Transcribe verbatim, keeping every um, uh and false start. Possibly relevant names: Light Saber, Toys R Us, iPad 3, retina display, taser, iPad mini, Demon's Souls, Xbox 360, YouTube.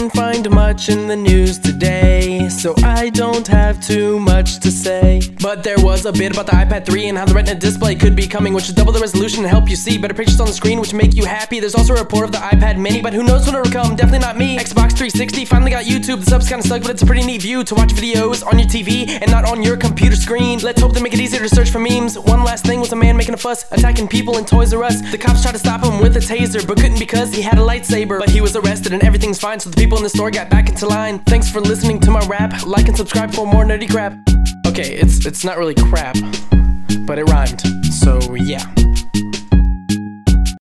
didn't find much in the news today, so I don't have too much to say. But there was a bit about the iPad three and how the retina display could be coming, which is double the resolution to help you see better pictures on the screen, which make you happy. There's also a report of the iPad mini, but who knows when it'll come, definitely not me. Xbox three sixty finally got YouTube. The sub's kinda stuck, but it's a pretty neat view to watch videos on your T V and not on your computer screen. Let's hope they make it easier to search for memes. One last thing was a man making a fuss, attacking people in Toys R Us. The cops tried to stop him with a taser, but couldn't because he had a lightsaber. But he was arrested and everything's fine, so the people in the store got back into line. Thanks for listening to my rap. Like and subscribe for more nerdy crap. Okay, it's, it's not really crap, but it rhymed, so yeah.